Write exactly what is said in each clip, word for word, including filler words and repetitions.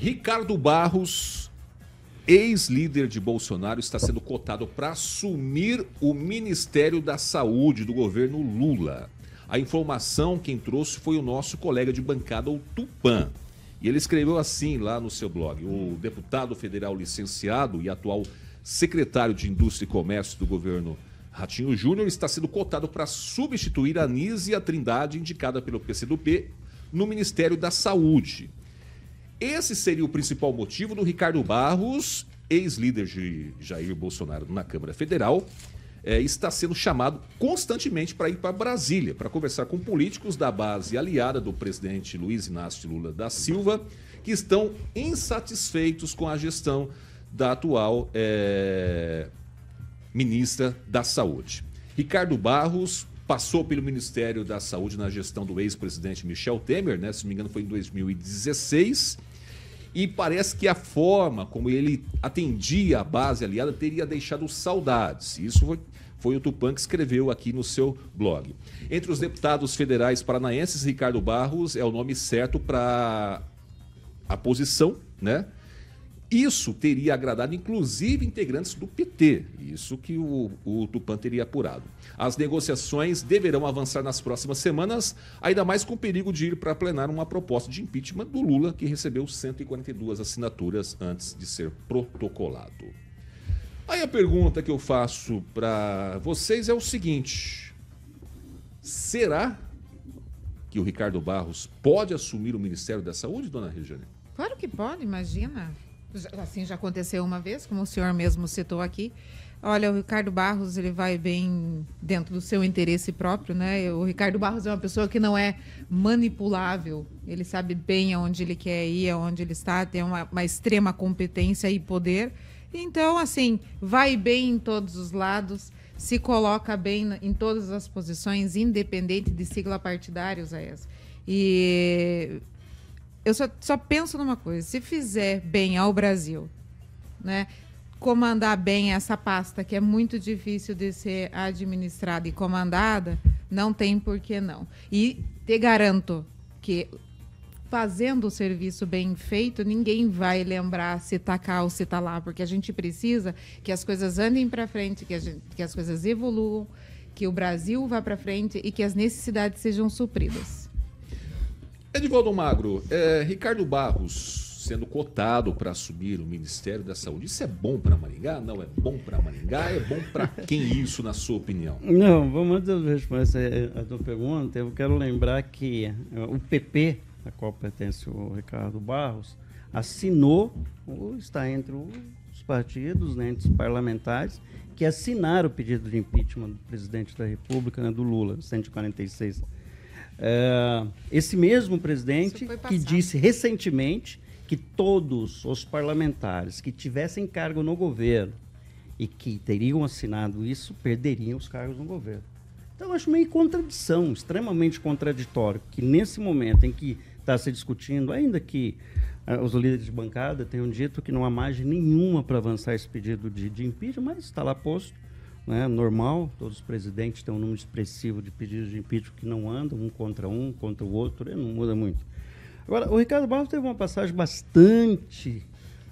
Ricardo Barros, ex-líder de Bolsonaro, está sendo cotado para assumir o Ministério da Saúde do governo Lula. A informação quem trouxe foi o nosso colega de bancada, o Tupã. E ele escreveu assim lá no seu blog: o deputado federal licenciado e atual secretário de Indústria e Comércio do governo Ratinho Júnior está sendo cotado para substituir a Nísia Trindade, indicada pelo P C do B, no Ministério da Saúde. Esse seria o principal motivo do Ricardo Barros, ex-líder de Jair Bolsonaro na Câmara Federal, é, está sendo chamado constantemente para ir para Brasília, para conversar com políticos da base aliada do presidente Luiz Inácio Lula da Silva, que estão insatisfeitos com a gestão da atual é, ministra da Saúde. Ricardo Barros passou pelo Ministério da Saúde na gestão do ex-presidente Michel Temer, né? Se não me engano foi em dois mil e dezesseis, e parece que a forma como ele atendia a base aliada teria deixado saudades. Isso foi, foi o Tupã que escreveu aqui no seu blog. Entre os deputados federais paranaenses, Ricardo Barros é o nome certo para a posição, né? Isso teria agradado, inclusive, integrantes do P T, isso que o, o Tupã teria apurado. As negociações deverão avançar nas próximas semanas, ainda mais com o perigo de ir para plenário uma proposta de impeachment do Lula, que recebeu cento e quarenta e duas assinaturas antes de ser protocolado. Aí a pergunta que eu faço para vocês é o seguinte: será que o Ricardo Barros pode assumir o Ministério da Saúde, dona Regiane? Claro que pode, imagina. Assim já aconteceu uma vez, como o senhor mesmo citou aqui. Olha, o Ricardo Barros, ele vai bem dentro do seu interesse próprio, né? O Ricardo Barros é uma pessoa que não é manipulável. Ele sabe bem aonde ele quer ir, aonde ele está, tem uma, uma extrema competência e poder. Então, assim, vai bem em todos os lados, se coloca bem em todas as posições, independente de sigla partidária, Zéas. E... Eu só, só penso numa coisa: se fizer bem ao Brasil, né, comandar bem essa pasta, que é muito difícil de ser administrada e comandada, não tem por que não. E te garanto que, fazendo o serviço bem feito, ninguém vai lembrar se está cá ou se está lá, porque a gente precisa que as coisas andem para frente, que, a gente, que as coisas evoluam, que o Brasil vá para frente e que as necessidades sejam supridas. Edivaldo Magro, é, Ricardo Barros sendo cotado para assumir o Ministério da Saúde, isso é bom para Maringá? Não é bom para Maringá? É bom para quem isso, na sua opinião? Não, vamos responder a tua pergunta. Eu quero lembrar que o P P, a qual pertence o Ricardo Barros, assinou, ou está entre os partidos, né, entre os parlamentares, que assinaram o pedido de impeachment do presidente da República, né, do Lula, cento e quarenta e seis. Uh, esse mesmo presidente que disse recentemente que todos os parlamentares que tivessem cargo no governo e que teriam assinado isso perderiam os cargos no governo. Então eu acho meio contradição, extremamente contraditório, que nesse momento em que está se discutindo, ainda que uh, os líderes de bancada tenham dito que não há margem nenhuma para avançar esse pedido de, de impeachment, mas está lá posto. É normal, todos os presidentes têm um número expressivo de pedidos de impeachment que não andam, um contra um, contra o outro, não muda muito. Agora, o Ricardo Barros teve uma passagem bastante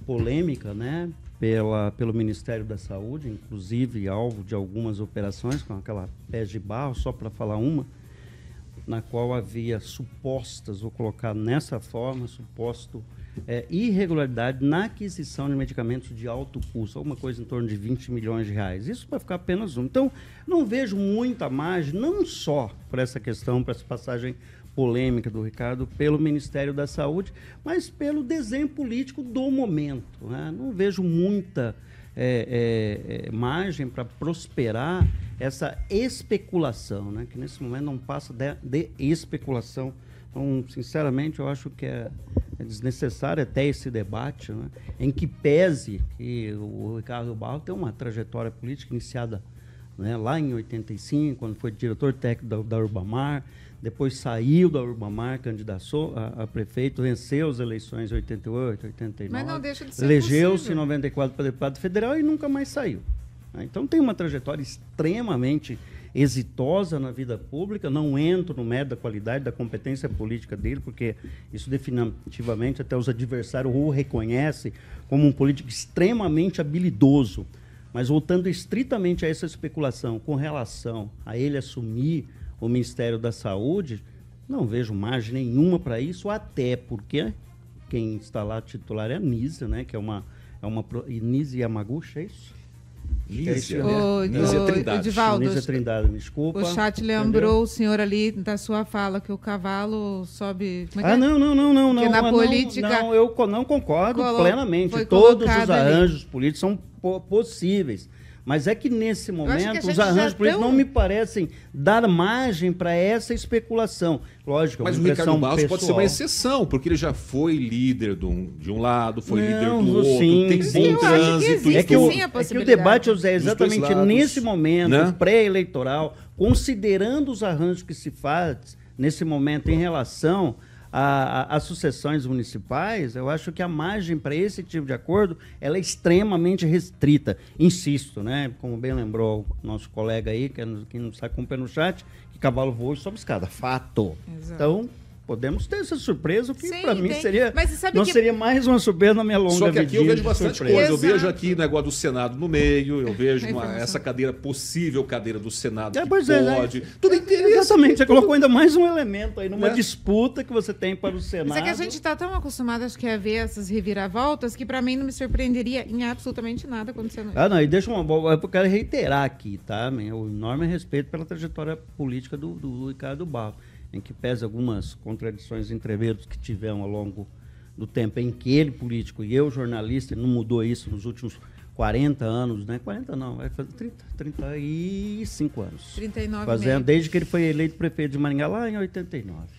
polêmica, né, pela, pelo Ministério da Saúde, inclusive alvo de algumas operações, com aquela pés de barro, só para falar uma, na qual havia supostas, vou colocar nessa forma, suposto é, irregularidade na aquisição de medicamentos de alto custo, alguma coisa em torno de vinte milhões de reais. Isso vai ficar apenas um. Então, não vejo muita margem, não só por essa questão, por essa passagem polêmica do Ricardo pelo Ministério da Saúde, mas pelo desenho político do momento, né? Não vejo muita é, é, margem para prosperar essa especulação, né, que nesse momento não passa de, de especulação. Então, sinceramente, eu acho que é, é desnecessário até esse debate, né, em que pese que o Ricardo Barros tem uma trajetória política iniciada, né, lá em oitenta e cinco, quando foi diretor técnico da, da Urbamar, depois saiu da Urbamar, candidatou a, a prefeito, venceu as eleições em oitenta e oito, oitenta e nove, mas não deixa de ser elegeu-se em noventa e quatro para deputado federal e nunca mais saiu. Então tem uma trajetória extremamente exitosa na vida pública, não entro no mérito da qualidade, da competência política dele, porque isso definitivamente até os adversários o reconhecem como um político extremamente habilidoso. Mas voltando estritamente a essa especulação com relação a ele assumir o Ministério da Saúde, não vejo margem nenhuma para isso, até porque quem está lá titular é a Nísia, né, que é uma... É uma Nise Yamaguchi, é isso? Nísia, é né? Nísia Trindade. Edivaldo, Nísia Trindade, me desculpa. O chat lembrou, entendeu? O senhor ali da sua fala que o cavalo sobe. É ah, é? não, não, não, não, não. Na política não, não, eu não concordo colo... plenamente. Todos os arranjos ali. políticos são possíveis, mas é que nesse momento que os arranjos políticos tão... não me parecem dar margem para essa especulação. Lógico, mas o Ricardo Barros pessoal. pode ser uma exceção, porque ele já foi líder de um, de um lado, foi não, líder do outro, sim, tem sim, bom trânsito. É que, o, sim, é que o debate, José, é exatamente nesse momento, né? pré-eleitoral, considerando os arranjos que se faz nesse momento em relação às sucessões municipais, eu acho que a margem para esse tipo de acordo ela é extremamente restrita. Insisto, né? Como bem lembrou o nosso colega aí, que não está com o pé no chat, que cavalo voa e sobe escada. Fato. Exato. Então, podemos ter essa surpresa, que para mim tem. seria Mas você sabe não que... seria mais uma surpresa na minha longa vida. Só que aqui eu vejo bastante surpresa. coisa. Eu Exato. vejo aqui o negócio do Senado no meio, eu vejo uma, essa cadeira, possível cadeira do Senado é, que pode. É, é. Tudo é, interessa. Exatamente, você colocou ainda mais um elemento aí, numa é. disputa que você tem para o Senado. Mas é que a gente está tão acostumado, acho que, a ver essas reviravoltas, que para mim não me surpreenderia em absolutamente nada acontecendo. Ah, não, e deixa uma boa... Eu quero reiterar aqui, tá? O enorme respeito pela trajetória política do, do Ricardo Barros, em que pese algumas contradições e entreveros que tiveram ao longo do tempo, em que ele, político, e eu, jornalista, não mudou isso nos últimos quarenta anos, né? quarenta não, vai fazer trinta, trinta e cinco anos. trinta e nove Fazendo, desde que ele foi eleito prefeito de Maringá, lá em oitenta e nove.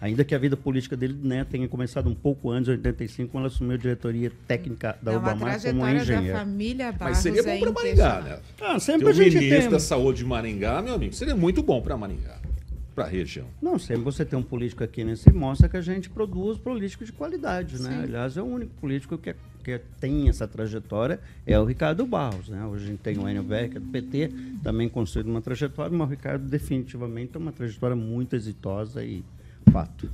Ainda que a vida política dele, né, tenha começado um pouco antes, em oitenta e cinco, quando ela assumiu a diretoria técnica da Urbamar como engenheiro. Da família Barros. Mas seria bom é para Maringá, né? Ah, sempre a gente tem. O ministro da Saúde de Maringá, meu amigo, seria muito bom para Maringá. Para a região. Não, sempre você tem um político aqui nesse mostra que a gente produz políticos de qualidade, né? Sim. Aliás, é o único político que, que tem essa trajetória é o Ricardo Barros, né? Hoje a gente tem o Enio Becker, do P T, também construído uma trajetória, mas o Ricardo definitivamente tem uma trajetória muito exitosa e fato.